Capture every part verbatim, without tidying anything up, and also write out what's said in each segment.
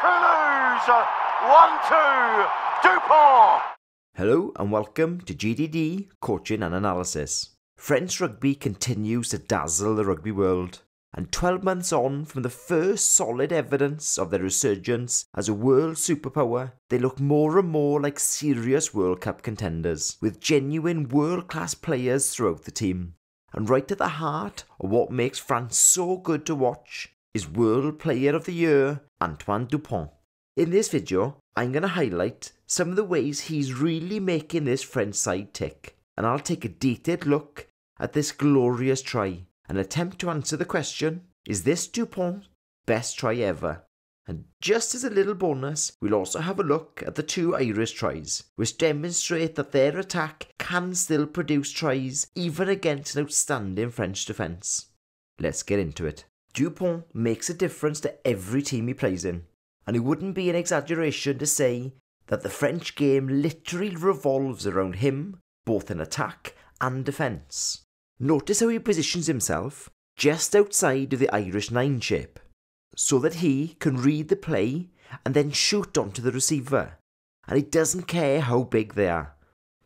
Toulouse, one two, Dupont. Hello and welcome to G D D Coaching and Analysis. French rugby continues to dazzle the rugby world, and twelve months on from the first solid evidence of their resurgence as a world superpower, they look more and more like serious World Cup contenders, with genuine world-class players throughout the team. And right at the heart of what makes France so good to watch is World Player of the Year, Antoine Dupont. In this video, I'm going to highlight some of the ways he's really making this French side tick, and I'll take a detailed look at this glorious try, an attempt to answer the question, is this Dupont's best try ever? And just as a little bonus, we'll also have a look at the two Irish tries, which demonstrate that their attack can still produce tries even against an outstanding French defence. Let's get into it. Dupont makes a difference to every team he plays in, and it wouldn't be an exaggeration to say that the French game literally revolves around him, both in attack and defence. Notice how he positions himself just outside of the Irish nine shape, so that he can read the play and then shoot onto the receiver, and he doesn't care how big they are.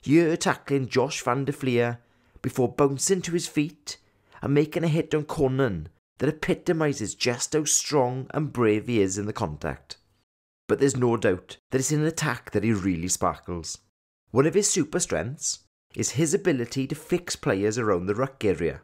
Here tackling Josh van der Flier before bouncing to his feet and making a hit on Conan that epitomises just how strong and brave he is in the contact. But there's no doubt that it's in attack that he really sparkles. One of his super strengths is his ability to fix players around the ruck area.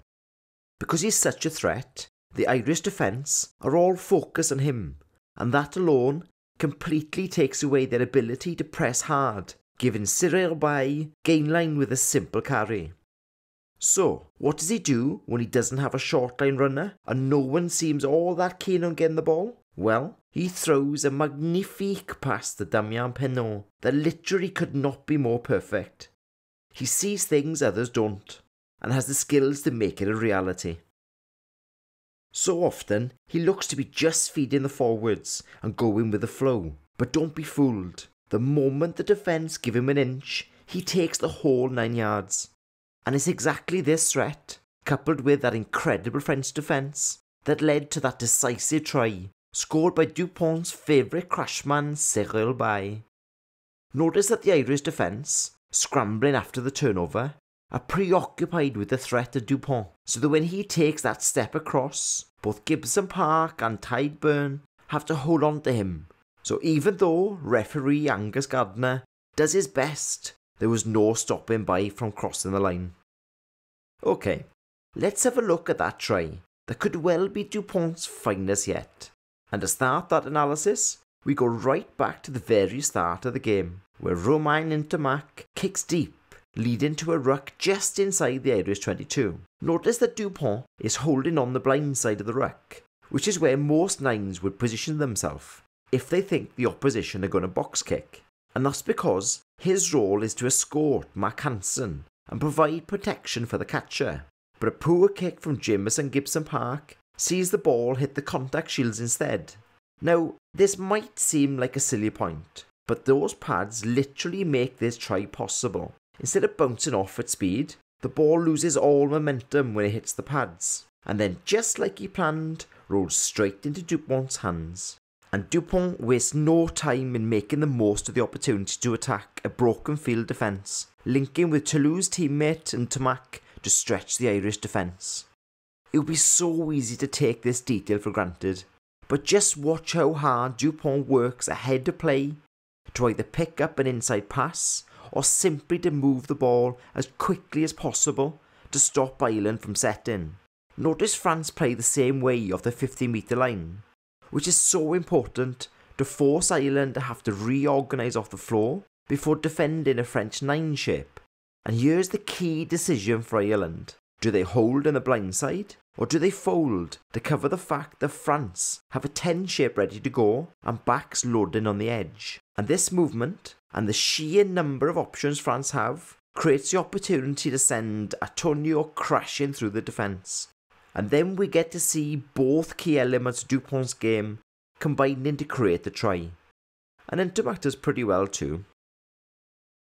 Because he's such a threat, the Irish defence are all focused on him, and that alone completely takes away their ability to press hard, giving Cyril Baille gain line with a simple carry. So, what does he do when he doesn't have a short line runner and no one seems all that keen on getting the ball? Well, he throws a magnifique pass to Damien Penon that literally could not be more perfect. He sees things others don't, and has the skills to make it a reality. So often, he looks to be just feeding the forwards and going with the flow, but don't be fooled. The moment the defence give him an inch, he takes the whole nine yards. And it's exactly this threat, coupled with that incredible French defence, that led to that decisive try, scored by Dupont's favourite crashman Cyril Baille. Notice that the Irish defence, scrambling after the turnover, are preoccupied with the threat of Dupont, so that when he takes that step across, both Gibson Park and Tyburn have to hold on to him. So even though referee Angus Gardner does his best, there was no stopping Baille from crossing the line. Okay, let's have a look at that try that could well be Dupont's finest yet. And to start that analysis, we go right back to the very start of the game, where Romain Ntamack kicks deep, leading to a ruck just inside the Irish twenty-two. Notice that Dupont is holding on the blind side of the ruck, which is where most nines would position themselves if they think the opposition are going to box kick. And that's because his role is to escort Mack Hansen and provide protection for the catcher. But a poor kick from Jamison Gibson Park sees the ball hit the contact shields instead. Now, this might seem like a silly point, but those pads literally make this try possible. Instead of bouncing off at speed, the ball loses all momentum when it hits the pads, and then just like he planned, rolls straight into Dupont's hands. And Dupont wastes no time in making the most of the opportunity to attack a broken field defence, linking with Toulouse teammate Ntamack to stretch the Irish defence. It would be so easy to take this detail for granted, but just watch how hard Dupont works ahead of play to either pick up an inside pass or simply to move the ball as quickly as possible to stop Ireland from setting. Notice France play the same way off the fifty metre line, which is so important to force Ireland to have to reorganise off the floor before defending a French nine shape. And here's the key decision for Ireland. Do they hold on the blind side, or do they fold to cover the fact that France have a ten shape ready to go and backs loading on the edge? And this movement, and the sheer number of options France have, creates the opportunity to send Antonio crashing through the defence. And then we get to see both key elements of Dupont's game combining to create the try. And Ntamack does pretty well too.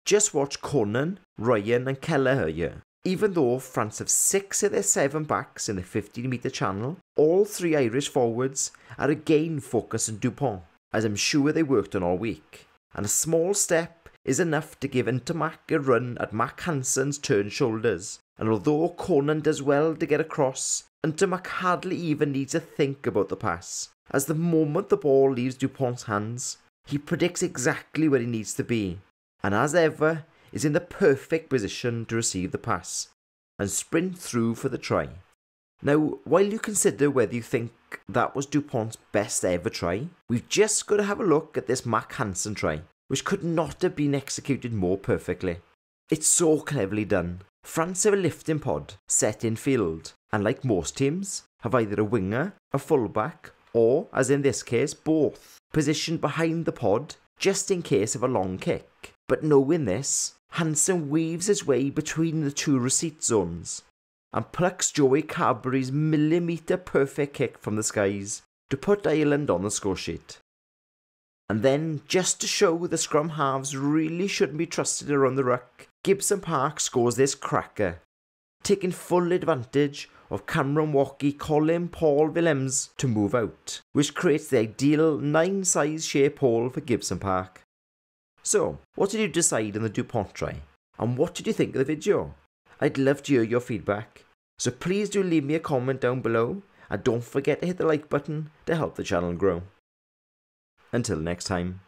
Just watch Conan, Ryan and Keller here. Even though France have six of their seven backs in the fifteen metre channel, all three Irish forwards are again focused on Dupont. as I'm sure they worked on all week, and a small step is enough to give Ntamack a run at Mack Hansen's turned shoulders, and although Conan does well to get across, Ntamack hardly even needs to think about the pass, as the moment the ball leaves Dupont's hands, he predicts exactly where he needs to be, and as ever, is in the perfect position to receive the pass, and sprint through for the try. Now, while you consider whether you think that was Dupont's best ever try, we've just got to have a look at this Mack Hansen try, which could not have been executed more perfectly. It's so cleverly done. France have a lifting pod set in field, and like most teams, have either a winger, a fullback, or, as in this case, both, positioned behind the pod just in case of a long kick. But knowing this, Hansen weaves his way between the two receipt zones and plucks Joey Carberry's millimetre perfect kick from the skies to put Ireland on the score sheet. And then, just to show the scrum halves really shouldn't be trusted around the ruck, Gibson Park scores this cracker, taking full advantage of Cameron Walkie calling Paul Willems to move out, which creates the ideal nine-size shape hole for Gibson Park. So, what did you decide on the Dupont try? And what did you think of the video? I'd love to hear your feedback, so please do leave me a comment down below, and don't forget to hit the like button to help the channel grow. Until next time.